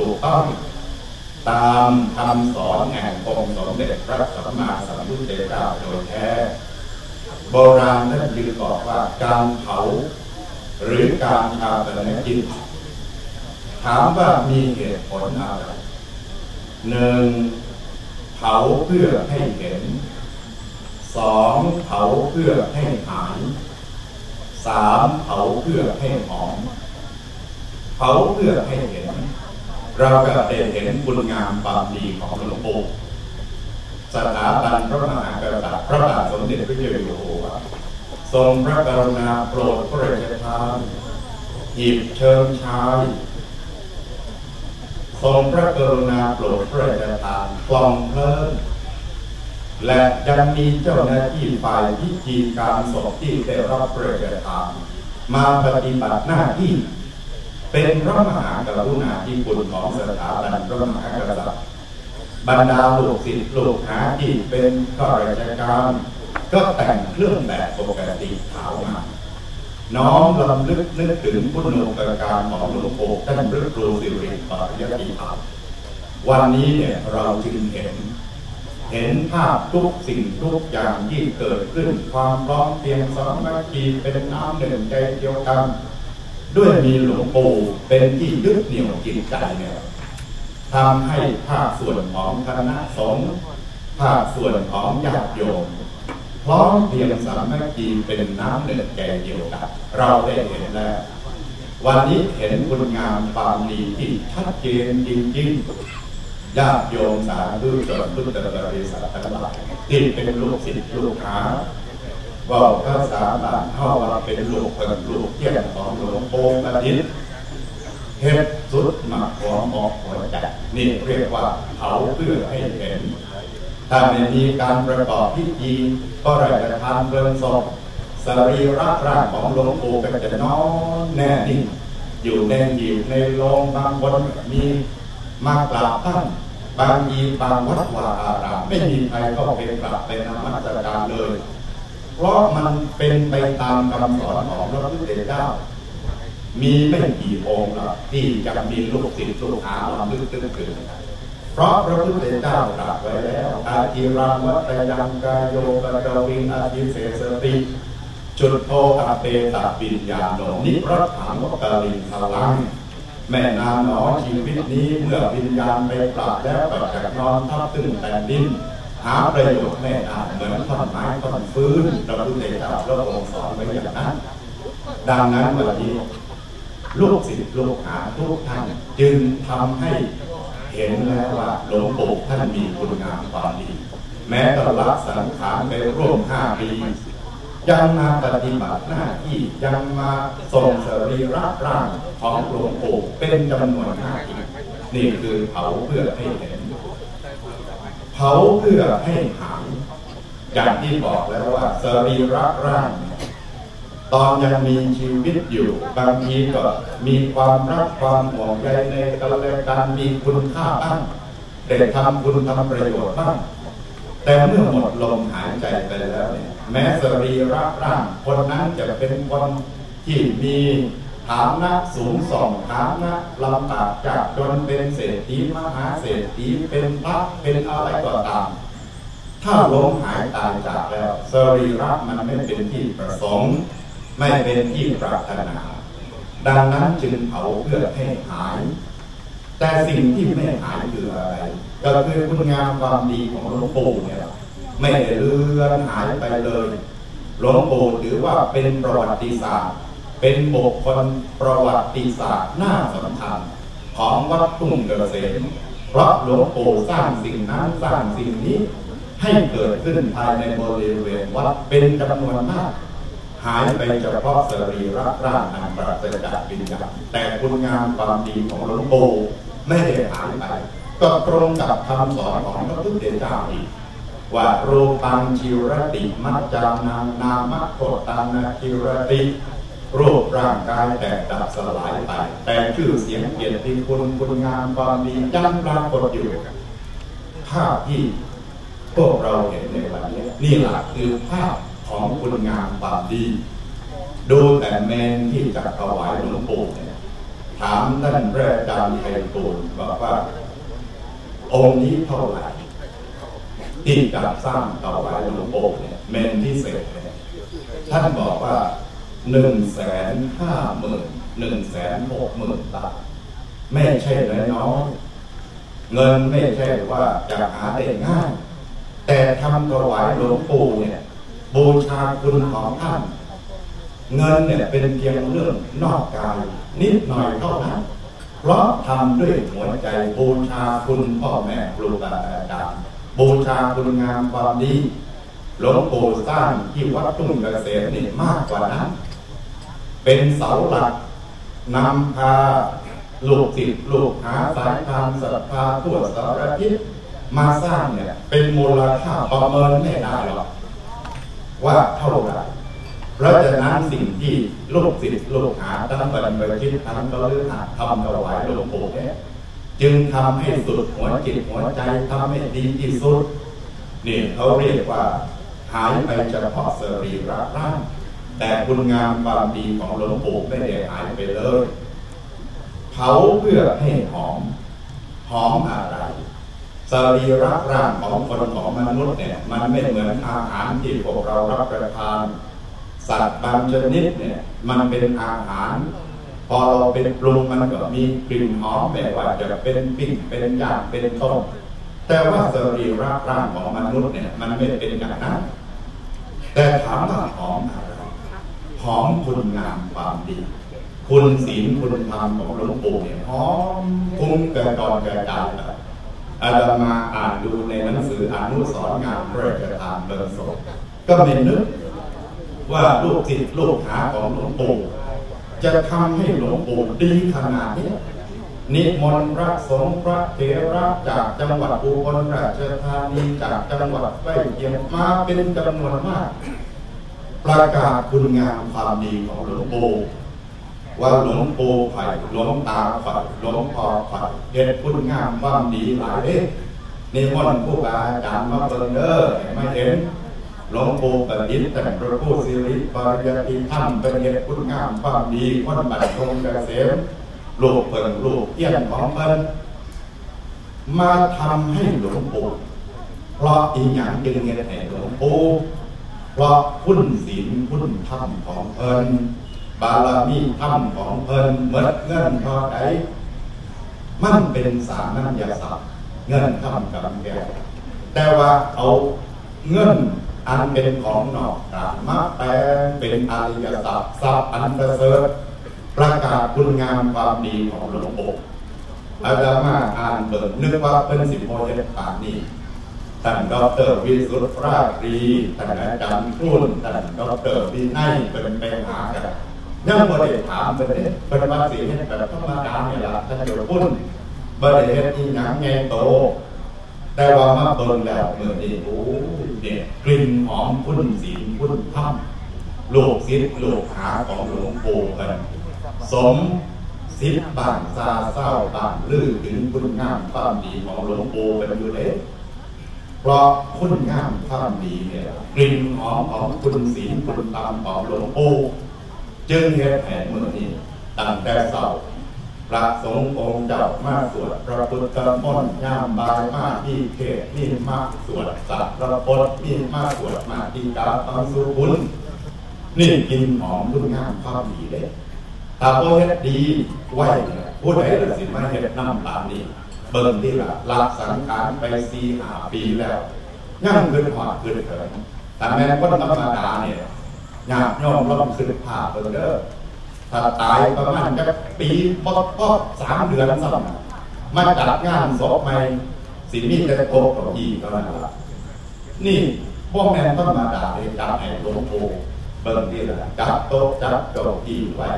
ถูกต้องตามคำสอนแห่งองค์สมเด็จพระสัมมาสัมพุทธเจ้าโดยแท้โบราณนั้นยืนบอกว่าการเผาหรือการชาปนกิจถามว่ามีเหตุผลอะไรหนึ่งเผาเพื่อให้เห็นสองเผาเพื่อให้หายสามเผาเพื่อให้หอมเผาเพื่อให้เห็นเราก็ได้เห็นบุญงามความดีของหลวงปู่สถาบันพระมหากษัตริย์พระบาทสมเด็จพระเจ้าอยู่หัวทรงพระกรุณาโปรดพระราชทานหยิบเชิงชายทรงพระกรุณาโปรดพระราชทานกล่องเพลิงและยังมีเจ้าหน้าที่ฝ่ายพิธีการศพที่ได้รับพระราชทานมาปฏิบัติหน้าที่เป็นพระมหากรุณาธิคุณของสถาบันพระมหากษัตริย์บรรดาลูกศิษย์ลูกหาที่เป็นข้าราชการก็แต่งเครื่องแบบปกติขาวมาน้อมรำลึกนึกถึงพุทธคุณการของหลวงปู่ท่านพระครูสิริปริยัติธรรมวันนี้เนี่ยเราจึงเห็นภาพทุกสิ่งทุกอย่างที่เกิดขึ้นความพร้อมเพียงสามัคคีเป็นน้ำหนึ่งใจเดียวกันด้วยมีหลวงปู่เป็นที่ยึดเหนี่ยวจิตใจเนี่ยทำให้ภาคส่วนของคณะสงฆ์ภาคส่วนของญาติโยมพร้อมเพียงสามัคคีเป็นน้ำหนึ่งใจเดียวกันเราได้เห็นแล้ววันนี้เห็นคุณงามความดีที่ชัดเจนจริงๆญาติโยมสาธุชนพุทธบริษัททั้งหลายที่เป็นลูกศิษย์ลูกหาบอกภาษาบ้านเข้าว่าเป็นลูกเพิ่นลูกเที่ยงของหลวงปู่ประดิษฐ์เฮ็ดสุดมาขอหมอกหัวใจนี่เรียกว่าเผาเพื่อให้เห็นถ้าไม่มีการประกอบพิธีก็ไร้กระทำเรื่องศพสรีระร่างของหลวงปู่ก็จะนอนแน่นิ่งอยู่แน่นอยู่ในโรงบางคนมีมากราบท่านบางมีบางวัดวาอารามไม่มีใครก็ไปกราบไปนมัสการเลยเพราะมันเป็นไปตามคำสอนของพระพุทธเจ้ามีไม่กี่องค์ที่จะมีลูกศิษย์ลูกหาเราลึกซึ้งเกินเพราะพระพุทธเจ้าตรัสไว้แล้วอาทิรังวัตยังกายโยกะกวิงอาทิเสสติจุดโทอาเปตะปิญญาโนนิพระถังวกาลินทลังแม่นางหนอชีวิตนี้เมื่อวิญญาณไปปราบแล้วก็จะนอนทับตึ้งแต่ดินหาประโยชน์แม่นางเหมือนต้นไม้ต้นฟื้นพระพุทธเจ้าพระองค์สอนไว้อย่างนั้นดังนั้นวันนี้ลูกศิษย์ลูกหาทุกท่านจึงทำให้เห็นแล้วว่าหลวงปู่ท่านมีคุณงามความดีแม้ตลอดสังขารไปร่วม5 ปียังมาปฏิบัติหน้าที่ยังมาส่งสรีระร่างของหลวงปู่เป็นจำนวนมากนี่คือเผาเพื่อให้เห็นเผาเพื่อให้หายอย่างที่บอกแล้วว่าสรีระร่างตอนยังมีชีวิตอยู่บางทีก็มีความรักความห่วงใยในกันและกันมีคุณค่าบ้างแต่ทำคุณทำประโยชน์บ้างแต่เมื่อหมดลมหายใจไปแล้วเนี่ยแม้สรีระร่างคนนั้นจะเป็นคนที่มีฐานะสูงส่งฐานะลำบากจากจนเป็นเศรษฐีมหาเศรษฐีเป็นพระเป็นอะไรก็ตามถ้าลมหายตายจากแล้วสรีระมันไม่เป็นที่ประสงค์ไม่เป็นที่ปรารถนาดังนั้นจึงเผาเพื่อให้หายแต่สิ่งที่ไม่หายคืออะไรก็คือคุณงามความดีของหลวงปู่เนี่ยไม่ได้เลือนหายไปเลยหลวงปู่ถือว่าเป็นประวัติศาสตร์เป็นบุคคลประวัติศาสตร์หน้าสำคัญของวัดทุ่งเกษมเพราะหลวงปู่สร้างสิ่งนั้นสร้างสิ่งนี้ให้เกิดขึ้นภายในบริเวณวัดเป็นจำนวนมากหายไปเฉพาะสรีระร่างอันปราศจากวิญญาณแต่คุณงามความดีของหลวงปู่ไม่ได้หายไปก็ตรงกับคำสอนของพระพุทธเจ้าอีกว่ารูปังชิรติมัจจานางนามะโคตานาชิรติรูปร่างกายแตกดับสลายไปแต่ชื่อเสียงเกียรติคุณคุณงามความดีจังปรากฏอยู่ภาพที่พวกเราเห็นในวันนี้นี่แหละคือภาพของคุณงามความดีดูแต่เมนที่จัดถวายหลวงปู่เนี่ย ถามนั่นพระอาจารย์ไพฑูรย์บอกว่าองค์นี้เท่าไหร่ที่จัดสร้างต่อไว้หลวงปู่เนี่ยเมนพิเศษเนี่ยท่านบอกว่า150,000160,000บาทไม่ใช่น้อยเงินไม่ใช่ว่าจะหาได้ง่ายแต่ทำถวายหลวงปู่เนี่ยบูชาคุณของท่านเงินเนี่ยเป็นเพียงเรื่องนอกกายนิดหน่อยเท่านั้นเพราะทำด้วยหัวใจบูชาคุณพ่อแม่ครูบาอาจารย์บูชาคุณงามความดีหลวงปู่สร้างที่วัดทุ่งเกษมนี่มากกว่านั้นเป็นเสาหลักนำพาลูกศิษย์ลูกหาสายทางศรัทธาทั่วสารทิศมาสร้างเนี่ยเป็นมูลค่าประเมินไม่ได้หรอกว่าเท่าไหร่เพราะฉะนั้นสิ่งที่ลูกศิษย์ลูกหาตั้งแต่เมื่อคิดทั้งก็เลือกหาทำถวายหลวงปู่เนี่ยจึงทำให้สุดหัวจิตหัวใจทำให้ดีที่สุดนี่เขาเรียกว่าหายไปเฉพาะสรีระร่างแต่คุณงามความดีของหลวงปู่ไม่ได้หายไปเลยเผาเพื่อให้หอมหอมอะไรสรีระร่างของคนของมนุษย์เนี่ยมันไม่เหมือนอาหารที่พวกเรารับประทานสัตว์บางชนิดเนี่ยมันเป็นอาหารพอเราเป็นปรุงมันก็มีกลิ่นหอมแบบว่าจะเป็นปิ้งเป็นย่างเป็นต้มแต่ว่าสรีระร่างของมนุษย์เนี่ยมันไม่เป็นอย่างนั้นแต่ถามว่าหอมอะไรหอมคุณงามความดีคุณศีลคุณธรรมของหลวงปู่เนี่ยหอมคุ้มกระดอนกระดานอาตมาอ่านดูในหนังสืออนุสรณ์งานพระราชทานเพลิงศพก็ไม่นึกว่าลูกศิษย์ลูกหาของหลวงปู่จะทำให้หลวงปู่ดีขนาดนี้นิมนต์พระสงฆ์พระเถระจากจังหวัดอุบลราชธานีจากจังหวัดใกล้เคียงมาเป็นจำนวนมากประกาศคุณงามความดีของหลวงปู่ว่าหลวงปู่ไผ่หลวงตาไผ่หลวงพ่อไผ่เด็ดคุณงามความดีหลายเด็ดนิมนต์ผู้อาจารย์มาเปิดเด้อไม่เห็นหลวงปู่ปฏิทินแต่พระผู้สิริปริยัติธรรมเป็นเด็ดคุณงามความดีคนบัตรคงเกษมลูกเปิดลูกเยี่ยมของเปิดมาทำให้หลวงปู่เพราะอีหยังจึงเงินแห่หลวงปู่เพราะพุ่นศีลพุ่นธรรมของเพิ่นบารมีธรรมของเพิ่นเมื่อเงื่อนพอใดมันเป็นสารนัญญาศัพท์เงื่อนธรรมกับแก่แต่ว่าเอาเงื่อนอันเป็นของนอกกายมาแปลเป็นอริยศัพท์ศัพท์อันประเสริฐประกาศคุณงามความดีของหลวงปู่อาตมาอ่านเบิกนึกว่าเป็นสิบโมงเย็นป่านนี้ท่านดร.วิสุทธิ์ราตรีท่านอาจารย์รุ่นท่านดร.วินัยเป็นแม่หากันยังบริถามประเด็นเป็นภาษีให้กับธรรมดาเนี่ยละท่านอยู่พุ่นบริเวณที่หนังแงโตแต่ว่ามาเบิ่งแล้วเมื่อนี้โอ้เนี่ยกลิ่นหอมพุ่นศีลพุ่นธรรมโลกศิษย์โลกหาของหลวงปู่กันสมศิษย์บ้านซาเศร้าบ้านลื้อถึงคุณงามความดีของหลวงปู่กันอยู่เลยเพราะคุณงามความดีเนี่ยกลิ่นหอมของคุณศีลคุณธรรมของหลวงปู่จึงเฮ็ดแห่เมื่อนี้ตั้งแต่เช้าพระสงฆ์องค์เจ้ามาสวดพระพุทธมนต์ยามบ่ายมาที่เขตนี่มาสวดสัตตพจน์นี่มาสวดมาที่กาตังสุขุนนี่กินหอมคุณงามความดีเลยถ้าพอเฮ็ดดีไว้ผู้ใดละสิมาเฮ็ดน้ำตามนี้เบิ่งที่ละลาสังขารไป4-5 ปีแล้วย่างขึ้นหอดขึ้นเถิดแต่แม้คนธรรมดาเนี่ยยากย่อมร่ำขึ้นผ่าเบิ่งเด้อถ้าตายประมาณจะปีป๊อดๆ3 เดือนซ้ำมาจัดงานศพใหม่สิมีแต่โกกกับอีก็นั่นละนี่พวกแม่ธรรมดาเลยจับให้หลวงปู่เบิ่งที่ละจับโต๊ะจับเก้าอี้ไว้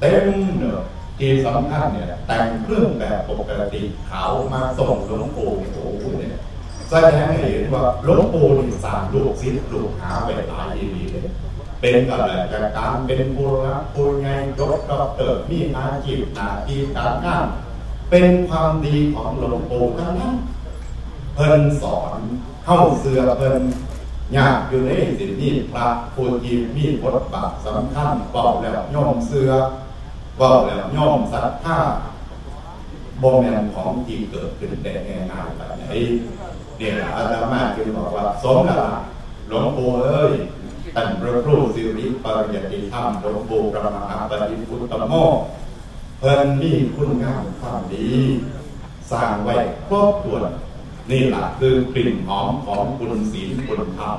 เต็มเนอะที่สำคัญเนี่ยแต่งเครื่องแบบปกติขาวมาส่งหลวงปู่โอ้โหเนี่ยแสดงให้เห็นว่าหลวงปู่นี่สร้างลูกศิษย์ลูกหาไปหลายดีเลยเป็นกระจายการเป็นบุรณะปุญญยศด็อกเตอร์มีอาชีพหน้าที่การงานเป็นความดีของหลวงปู่ทั้งนั้นเพิ่นสอนเข้าเสือเพิ่นยากอยู่ในสิ่งนี้พระผู้ยิ่งมีบทบาทสำคัญเป่าแล้วย่อมเสือ ว่าแบบย่อมสัตว์ผ้าบ่แม่นของจริงเกิดขึ้นแต่แง่งามแบบไหนเนี่ยอาตมาคือบอกว่าสมละหลวงปู่เอ้ยท่านพระครูสิริปริยัติธรรมหลวงปู่พระมหาปฏิปุตตโมเพิ่นมีคุณงามความดีสร้างไว้ครอบครัวนี่แหละคือกลิ่นหอมของคุณศีลคุณธรรม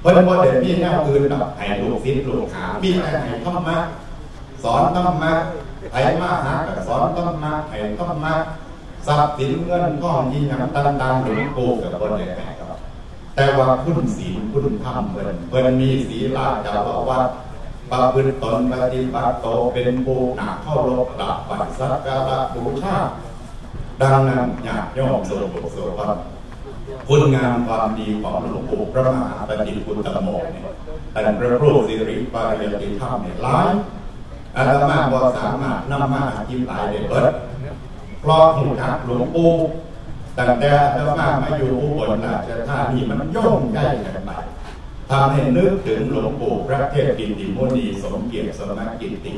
เพิ่นบ่ได้มีแนวอื่นดอกให้ลูกศิษย์ลูกหามีแต่ให้ธรรมะสอนธรรมะให้มาหากับสอนธรรมะให้ธรรมะทรัพย์สินเงินทองที่ยังต่างๆหลวงปู่กับบ่ได้ให้ครับแต่ว่าคุณศีลคุณธรรมเพิ่นมีศีลาจะบอกว่าประพฤติตนปฏิบัติโตเป็นผู้น่าเคารพกราบไหว้สักการะบูชาดังนั้นญาติโยมสรุปว่าคุณงามความดีของหลวงปู่พระมหาปฏิปุตตโมเนี่ยท่านพระครูสิริปริยัติธรรมเนี่ยหลายอาตมาบ่สามารถนำมาอธิบายได้เบิดเพราะหูจักหลวงปู่ตั้งแต่อาตมามาอยู่อุบลราชธานีมันโยงใกล้กันไปทำให้นึกถึงหลวงปู่พระเทพกิติมุนีสมเกียรติสมกิติ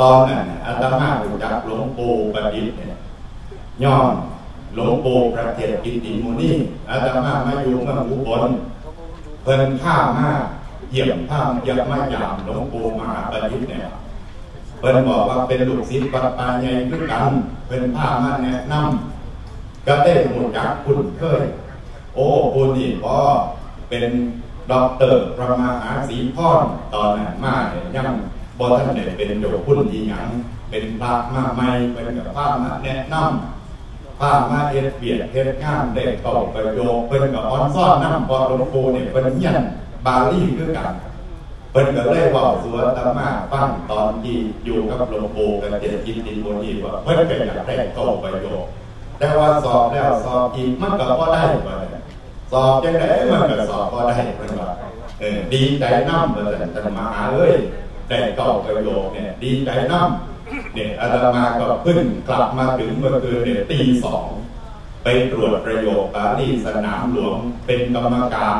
ตอนนั้นอาตมาหูจักหลวงปู่ประดิษฐ์เนี่ยย้อนหลวงปู่พระเทพกิติมุนีอาตมามาอยู่เมืองอุบลเพิ่นข้ามาเยี่ยมท่ามเยี่ยมมายามหลวงปู่มหาประดิษฐ์เนี่ยเพิ่นบอกว่าเป็นลูกศิษย์ปัญญาด้วยกันเพิ่นพามาแนะนำก็ได้หูจักคุณเคยโอ้ปูนี่พ่อเป็นด็อกเตอร์พระมหาศรีพรตอนนั้นมาเนี่ยยังบ่ทันได้เป็นโยมพุ่นอีหยังเป็นพระมาใหม่เป็นกับพระมาแนะนำพามาเอ็ดเบียดเอ็ดข้ามเด็กเก่าประโยคเป็นกับอ้อนซ่อนน้ำพอหลวงปู่เนี่ยเป็นเงี้ยนบาลีด้วยกันเป็นกับเล่บ่าวสวนธรรมะปั้งตอนที่อยู่กับหลวงปู่กับเจดีย์ดินโมดีว่าเพิ่นเป็นอยากได้เก่าประโยคแต่ว่าสอบแล้วสอบอีกมันก็พอได้ไปสอบยังไงมันก็สอบพอได้เพิ่นว่าดีใจน้ำเลยธรรมะเอ้ยได้เก่าประโยคเนี่ยดีใจน้ำเนี่ยอาตมาก็เพิ่งกลับมาถึงเมื่อคืนเนี่ยตี 2ไปตรวจประโยคปารีสนามหลวงเป็นกรรมการ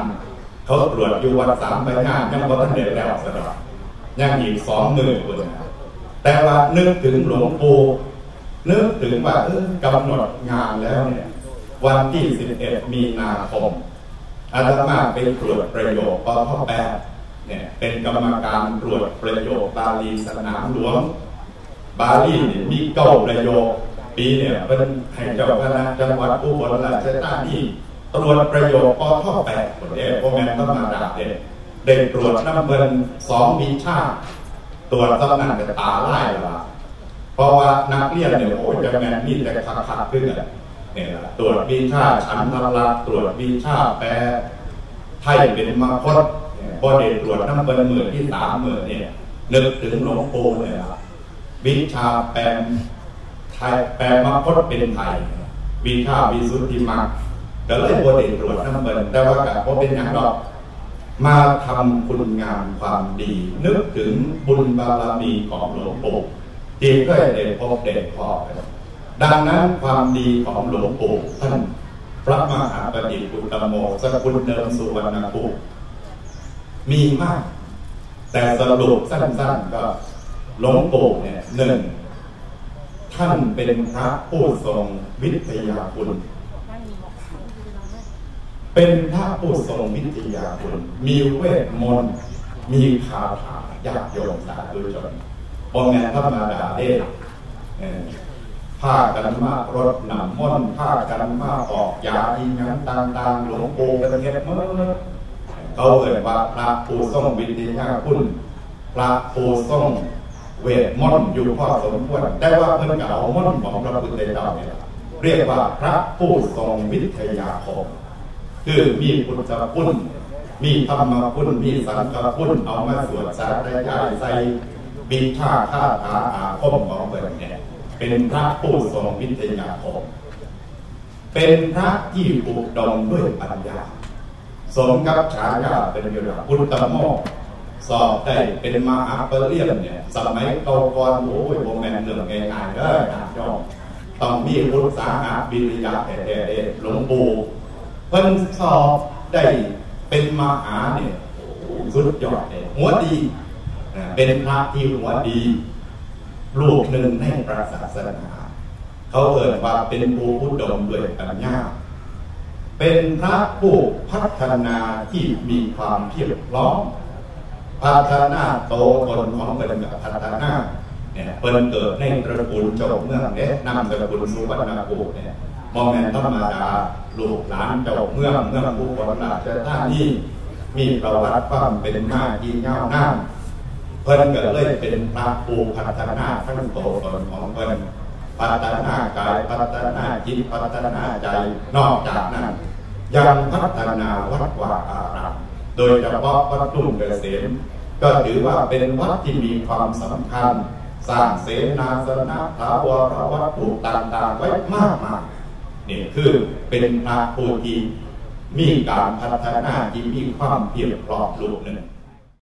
เขาตรวจอยู่วัน3ไปงานยังบ่ทันได้แล้วสระยังอีก20,000คนแต่ว่านึกถึงหลวงปู่นึกถึงว่ากำหนดงานแล้วเนี่ยวันที่11 มีนาคมอาตมาไปตรวจประโยคปพแปดเนี่ยเป็นกรรมการตรวจประโยคปารีสนามหลวงบาลีเนี่ยมีเก่าประโยคปีเนี่ยเป็นแห่งเจ้าคณะจังหวัดอุบลราชธานีตรวจประโยคปท8คนเอกโอแมนธรรมดาเด็กตรวจน้ำเบิน2 วิชาตรวจตำหนักแต่ตาไล่ละเพราะว่านักเรียนเนี่ยโอ้ยจะแมนนี่แต่ขาดขึ้นเนี่ยตรวจวิชาชั้นละละตรวจวิชาแปรไทยเป็นมคตพอเด็กตรวจน้ำเบิน10,000 ที่ 30,000เนี่ยนึกถึงหลวงปู่เลยละวิชาแปลไทยแปลมรรคเป็นไทยวิชาวิสุทธิมรรคก็เลยโปรเด็นตรวจน้ำเบินแต่ว่ากับเพราะเป็นอย่างดอกมาทำคุณงามความดีนึกถึงบุญบารมีของหลวงปู่ที่เคยได้พบได้พอดังนั้นความดีของหลวงปู่ท่านพระมหาปฏิปุตตโมสกุลเดิมสุวรรณภูมิมีมากแต่สรุปสั้นๆก็หลวงปู่เนี่ย1ท่านเป็นพระผู้ทรงวิทยาคุณเป็นพระผู้ทรงวิทยาคุณมีเวทมนต์มีคาถาญาติโยมสาธุชนบองแง่ธรรมดาเด้ผ้ากันมารดน้ำมนต์ผ้ากันมาออกยาอินยังต่างๆหลวงปู่เป็นเงี้ยเมื่อเขาเอ่ยว่าพระผู้ทรงวิทยาคุณพระผู้ทรงเวทมนต์อยู่พอสมควรแต่ว่าเพิ่นก็เอามนต์ของพระพุทธเจ้าเนี่ยเรียกว่าพระผู้ทรงวิทยาคมคือมีพุทธคุณมีธรรมคุณมีสังฆคุณเอามาสวดสาธยายใส่บิณฑาคาถาอาคมของเพิ่นเนี่ยเป็นพระผู้ทรงวิทยาคมเป็นพระที่อุดมด้วยปัญญาสมกับฉายาเป็นอยู่ระดับพุทธโมกข์สอบได้เป็นมหาปริญญาเนี่ยสมัยเก่าก่อนโอ้ยโบแมนเรื่องง่ายๆก็ได้จ้องต้องมีอุตสาหะวิริยะแต่หลวงปู่เพิ่นสอบได้เป็นมหาเนี่ยสุดยอดเลยหัวดีเป็นพระที่หัวดี รูปหนึ่งในพระศาสนาเขาเกิดมาเป็นผู้อุดมด้วยปัญญาเป็นพระผู้พัฒนาที่มีความเพียรพร้อมพัฒนาโตตนของเป็นกับพัฒนาเนี่ยเปิ้นเกิดในตระกูลเจ้าเมืองเนี่ยนามตระกูลสุวรรณภูมิเนี่ยมองแม่นธรรมดาลูกหลานเจ้าเมืองเมืองผู้คนราชธานีมีประวัติความเป็นมาที่ยาวนานเปิ้นเกิดเลยเป็นพระผู้พัฒนาทั้งโตตนของเปิ้นพัฒนากายพัฒนาจิตพัฒนาใจนอกจากนั้นยังพัฒนาวัดวาอารามโดยเฉพาะวัดทุ่งเกษมก็ถือว่าเป็นวัดที่มีความสำคัญสร้างเสนาสนะถาวรวัตถุต่างๆไว้มากมายนี่คือเป็นพระผู้ที่มีการพัฒนาที่มีความเพียรพร้อมรูปหนึ่ง